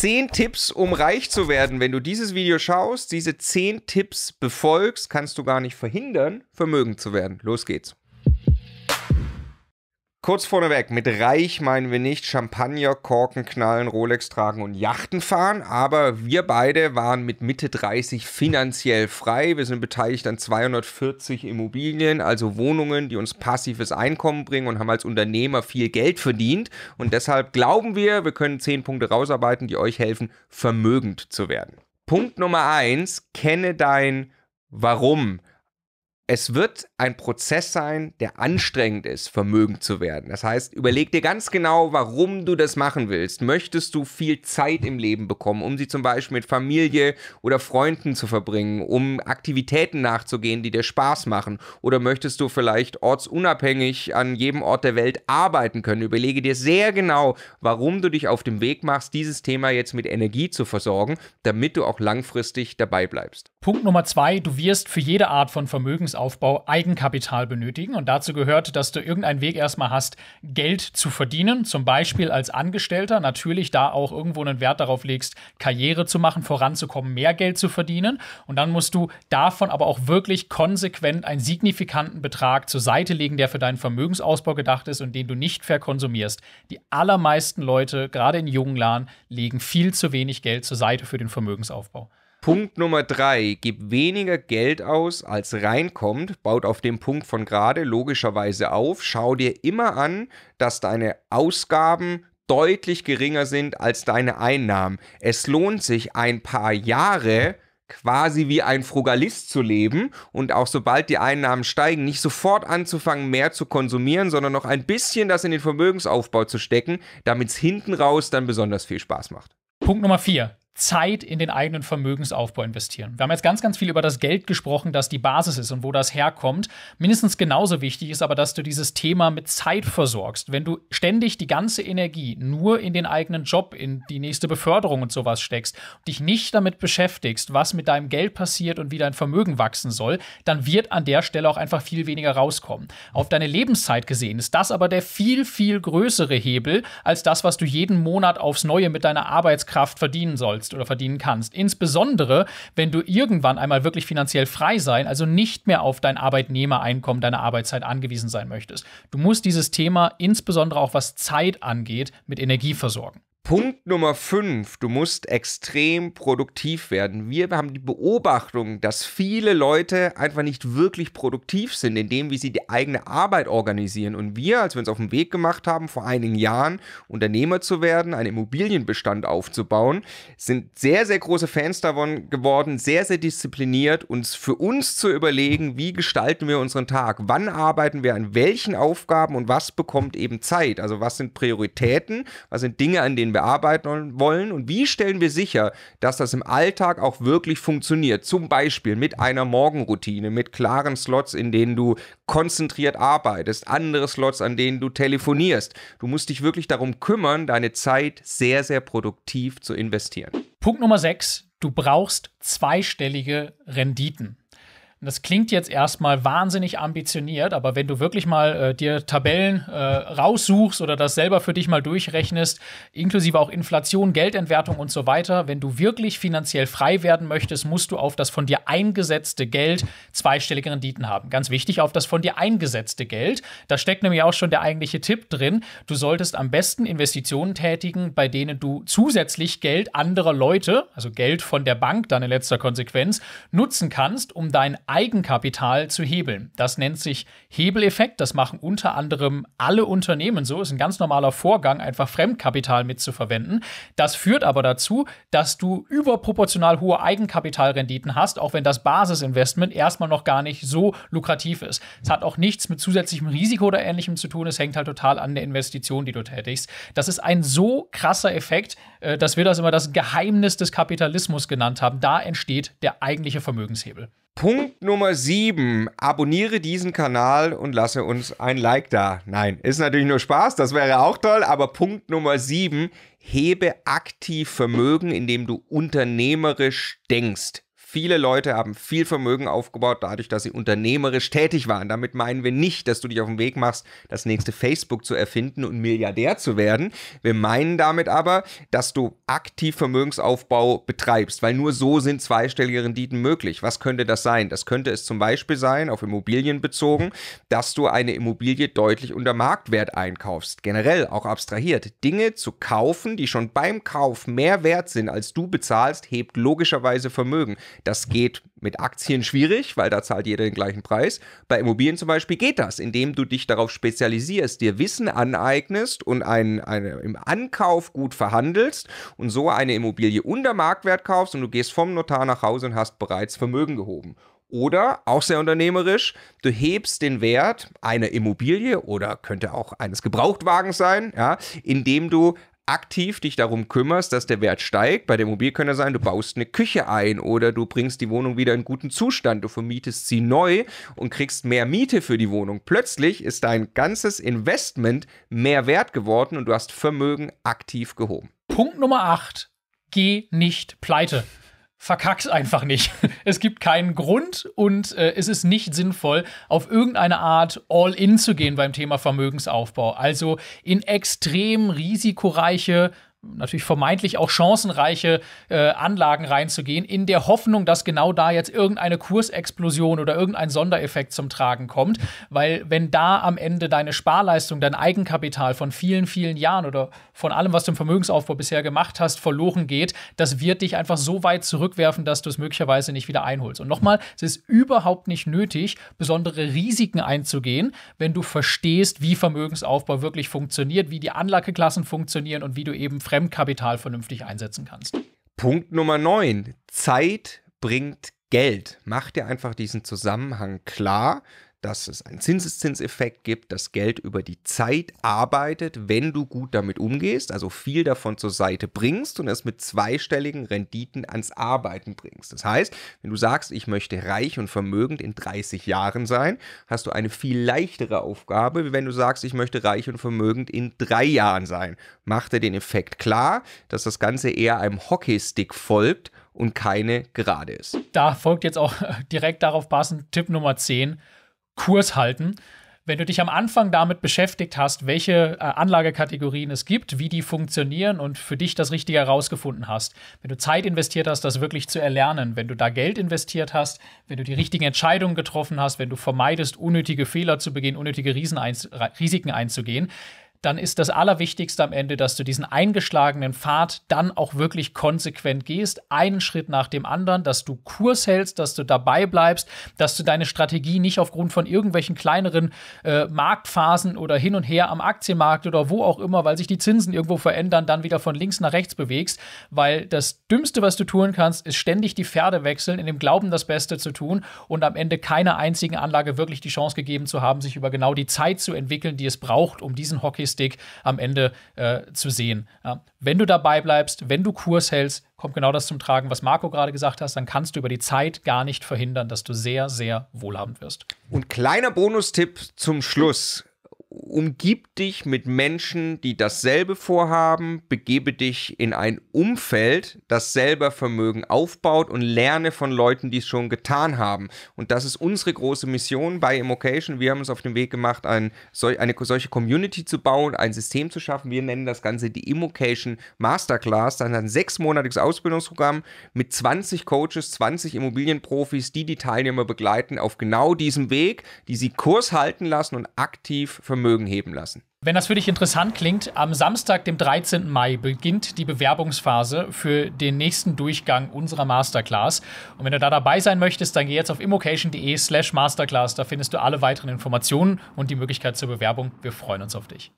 10 Tipps, um reich zu werden. Wenn du dieses Video schaust, diese 10 Tipps befolgst, kannst du gar nicht verhindern, vermögend zu werden. Los geht's. Kurz vorneweg, mit reich meinen wir nicht Champagner, Korken knallen, Rolex tragen und Yachten fahren, aber wir beide waren mit Mitte 30 finanziell frei. Wir sind beteiligt an 240 Immobilien, also Wohnungen, die uns passives Einkommen bringen, und haben als Unternehmer viel Geld verdient. Und deshalb glauben wir, wir können 10 Punkte rausarbeiten, die euch helfen, vermögend zu werden. Punkt Nummer 1, kenne dein Warum. Es wird ein Prozess sein, der anstrengend ist, vermögend zu werden. Das heißt, überleg dir ganz genau, warum du das machen willst. Möchtest du viel Zeit im Leben bekommen, um sie zum Beispiel mit Familie oder Freunden zu verbringen, um Aktivitäten nachzugehen, die dir Spaß machen? Oder möchtest du vielleicht ortsunabhängig an jedem Ort der Welt arbeiten können? Überlege dir sehr genau, warum du dich auf dem Weg machst, dieses Thema jetzt mit Energie zu versorgen, damit du auch langfristig dabei bleibst. Punkt Nummer 2, du wirst für jede Art von Vermögensaufbau Eigenkapital benötigen, und dazu gehört, dass du irgendeinen Weg erstmal hast, Geld zu verdienen, zum Beispiel als Angestellter, natürlich da auch irgendwo einen Wert darauf legst, Karriere zu machen, voranzukommen, mehr Geld zu verdienen, und dann musst du davon aber auch wirklich konsequent einen signifikanten Betrag zur Seite legen, der für deinen Vermögensausbau gedacht ist und den du nicht verkonsumierst. Die allermeisten Leute, gerade in jungen Jahren, legen viel zu wenig Geld zur Seite für den Vermögensaufbau. Punkt Nummer 3, gib weniger Geld aus, als reinkommt, baut auf dem Punkt von gerade logischerweise auf. Schau dir immer an, dass deine Ausgaben deutlich geringer sind als deine Einnahmen. Es lohnt sich, ein paar Jahre quasi wie ein Frugalist zu leben und auch sobald die Einnahmen steigen, nicht sofort anzufangen, mehr zu konsumieren, sondern noch ein bisschen das in den Vermögensaufbau zu stecken, damit es hinten raus dann besonders viel Spaß macht. Punkt Nummer 4. Zeit in den eigenen Vermögensaufbau investieren. Wir haben jetzt ganz, ganz viel über das Geld gesprochen, das die Basis ist und wo das herkommt. Mindestens genauso wichtig ist aber, dass du dieses Thema mit Zeit versorgst. Wenn du ständig die ganze Energie nur in den eigenen Job, in die nächste Beförderung und sowas steckst, und dich nicht damit beschäftigst, was mit deinem Geld passiert und wie dein Vermögen wachsen soll, dann wird an der Stelle auch einfach viel weniger rauskommen. Auf deine Lebenszeit gesehen ist das aber der viel, viel größere Hebel als das, was du jeden Monat aufs Neue mit deiner Arbeitskraft verdienen sollst oder verdienen kannst. Insbesondere, wenn du irgendwann einmal wirklich finanziell frei sein, also nicht mehr auf dein Arbeitnehmereinkommen, deine Arbeitszeit angewiesen sein möchtest. Du musst dieses Thema, insbesondere auch was Zeit angeht, mit Energie versorgen. Punkt Nummer 5, du musst extrem produktiv werden. Wir haben die Beobachtung, dass viele Leute einfach nicht wirklich produktiv sind in dem, wie sie die eigene Arbeit organisieren. Und wir, als wir uns auf den Weg gemacht haben, vor einigen Jahren Unternehmer zu werden, einen Immobilienbestand aufzubauen, sind sehr, sehr große Fans davon geworden, sehr, sehr diszipliniert, uns für uns zu überlegen, wie gestalten wir unseren Tag, wann arbeiten wir an welchen Aufgaben und was bekommt eben Zeit. Also was sind Prioritäten, was sind Dinge, an denen wir arbeiten wollen und wie stellen wir sicher, dass das im Alltag auch wirklich funktioniert. Zum Beispiel mit einer Morgenroutine, mit klaren Slots, in denen du konzentriert arbeitest, andere Slots, an denen du telefonierst. Du musst dich wirklich darum kümmern, deine Zeit sehr, sehr produktiv zu investieren. Punkt Nummer 6, du brauchst zweistellige Renditen. Und das klingt jetzt erstmal wahnsinnig ambitioniert, aber wenn du wirklich mal dir Tabellen raussuchst oder das selber für dich mal durchrechnest, inklusive auch Inflation, Geldentwertung und so weiter, wenn du wirklich finanziell frei werden möchtest, musst du auf das von dir eingesetzte Geld zweistellige Renditen haben. Ganz wichtig, auf das von dir eingesetzte Geld. Da steckt nämlich auch schon der eigentliche Tipp drin. Du solltest am besten Investitionen tätigen, bei denen du zusätzlich Geld anderer Leute, also Geld von der Bank dann in letzter Konsequenz, nutzen kannst, um dein Eigenkapital zu hebeln. Das nennt sich Hebeleffekt. Das machen unter anderem alle Unternehmen so. Ist ein ganz normaler Vorgang, einfach Fremdkapital mitzuverwenden. Das führt aber dazu, dass du überproportional hohe Eigenkapitalrenditen hast, auch wenn das Basisinvestment erstmal noch gar nicht so lukrativ ist. Es hat auch nichts mit zusätzlichem Risiko oder Ähnlichem zu tun. Es hängt halt total an der Investition, die du tätigst. Das ist ein so krasser Effekt, dass wir das immer das Geheimnis des Kapitalismus genannt haben. Da entsteht der eigentliche Vermögenshebel. Punkt Nummer 7, abonniere diesen Kanal und lasse uns ein Like da. Nein, ist natürlich nur Spaß, das wäre auch toll, aber Punkt Nummer 7, hebe aktiv Vermögen, indem du unternehmerisch denkst. viele Leute haben viel Vermögen aufgebaut, dadurch, dass sie unternehmerisch tätig waren. Damit meinen wir nicht, dass du dich auf den Weg machst, das nächste Facebook zu erfinden und Milliardär zu werden. Wir meinen damit aber, dass du aktiv Vermögensaufbau betreibst, weil nur so sind zweistellige Renditen möglich. Was könnte das sein? Das könnte es zum Beispiel sein, auf Immobilien bezogen, dass du eine Immobilie deutlich unter Marktwert einkaufst. Generell, auch abstrahiert, Dinge zu kaufen, die schon beim Kauf mehr wert sind, als du bezahlst, hebt logischerweise Vermögen. Das geht mit Aktien schwierig, weil da zahlt jeder den gleichen Preis. Bei Immobilien zum Beispiel geht das, indem du dich darauf spezialisierst, dir Wissen aneignest und im Ankauf gut verhandelst und so eine Immobilie unter Marktwert kaufst und du gehst vom Notar nach Hause und hast bereits Vermögen gehoben. Oder, auch sehr unternehmerisch, du hebst den Wert einer Immobilie oder könnte auch eines Gebrauchtwagens sein, ja, indem du aktiv dich darum kümmerst, dass der Wert steigt. Bei der Immobilie könnte sein, du baust eine Küche ein oder du bringst die Wohnung wieder in guten Zustand, du vermietest sie neu und kriegst mehr Miete für die Wohnung. Plötzlich ist dein ganzes Investment mehr wert geworden und du hast Vermögen aktiv gehoben. Punkt Nummer 8. Geh nicht pleite. Verkack's einfach nicht. Es gibt keinen Grund und es ist nicht sinnvoll, auf irgendeine Art All-in zu gehen beim Thema Vermögensaufbau. Also in extrem risikoreiche, natürlich vermeintlich auch chancenreiche Anlagen reinzugehen, in der Hoffnung, dass genau da jetzt irgendeine Kursexplosion oder irgendein Sondereffekt zum Tragen kommt. Weil wenn da am Ende deine Sparleistung, dein Eigenkapital von vielen, vielen Jahren oder von allem, was du im Vermögensaufbau bisher gemacht hast, verloren geht, das wird dich einfach so weit zurückwerfen, dass du es möglicherweise nicht wieder einholst. Und nochmal, es ist überhaupt nicht nötig, besondere Risiken einzugehen, wenn du verstehst, wie Vermögensaufbau wirklich funktioniert, wie die Anlageklassen funktionieren und wie du eben Fremdkapital vernünftig einsetzen kannst. Punkt Nummer 9. Zeit bringt Geld. Mach dir einfach diesen Zusammenhang klar, dass es einen Zinseszinseffekt gibt, dass Geld über die Zeit arbeitet, wenn du gut damit umgehst, also viel davon zur Seite bringst und es mit zweistelligen Renditen ans Arbeiten bringst. Das heißt, wenn du sagst, ich möchte reich und vermögend in 30 Jahren sein, hast du eine viel leichtere Aufgabe, wie wenn du sagst, ich möchte reich und vermögend in 3 Jahren sein. Mach dir den Effekt klar, dass das Ganze eher einem Hockeystick folgt und keine gerade ist. Da folgt jetzt auch direkt darauf passend Tipp Nummer 10. Kurs halten. Wenn du dich am Anfang damit beschäftigt hast, welche Anlagekategorien es gibt, wie die funktionieren und für dich das Richtige herausgefunden hast, wenn du Zeit investiert hast, das wirklich zu erlernen, wenn du da Geld investiert hast, wenn du die richtigen Entscheidungen getroffen hast, wenn du vermeidest, unnötige Fehler zu begehen, unnötige Risiken einzugehen, dann ist das Allerwichtigste am Ende, dass du diesen eingeschlagenen Pfad dann auch wirklich konsequent gehst, einen Schritt nach dem anderen, dass du Kurs hältst, dass du dabei bleibst, dass du deine Strategie nicht aufgrund von irgendwelchen kleineren Marktphasen oder hin und her am Aktienmarkt oder wo auch immer, weil sich die Zinsen irgendwo verändern, dann wieder von links nach rechts bewegst, weil das Dümmste, was du tun kannst, ist ständig die Pferde wechseln, in dem Glauben, das Beste zu tun und am Ende keiner einzigen Anlage wirklich die Chance gegeben zu haben, sich über genau die Zeit zu entwickeln, die es braucht, um diesen Hockeystick am Ende zu sehen. Ja. Wenn du dabei bleibst, wenn du Kurs hältst, kommt genau das zum Tragen, was Marco gerade gesagt hat, dann kannst du über die Zeit gar nicht verhindern, dass du sehr, sehr wohlhabend wirst. Und kleiner Bonustipp zum Schluss. Umgib dich mit Menschen, die dasselbe vorhaben, begebe dich in ein Umfeld, das selber Vermögen aufbaut und lerne von Leuten, die es schon getan haben. Und das ist unsere große Mission bei Immocation. Wir haben uns auf den Weg gemacht, eine solche Community zu bauen, ein System zu schaffen. Wir nennen das Ganze die Immocation Masterclass. Das ist ein 6-monatiges Ausbildungsprogramm mit 20 Coaches, 20 Immobilienprofis, die Teilnehmer begleiten auf genau diesem Weg, die sie Kurs halten lassen und aktiv Vermögen heben lassen. Wenn das für dich interessant klingt, am Samstag, dem 13. Mai, beginnt die Bewerbungsphase für den nächsten Durchgang unserer Masterclass. Und wenn du da dabei sein möchtest, dann geh jetzt auf immocation.de/masterclass. Da findest du alle weiteren Informationen und die Möglichkeit zur Bewerbung. Wir freuen uns auf dich.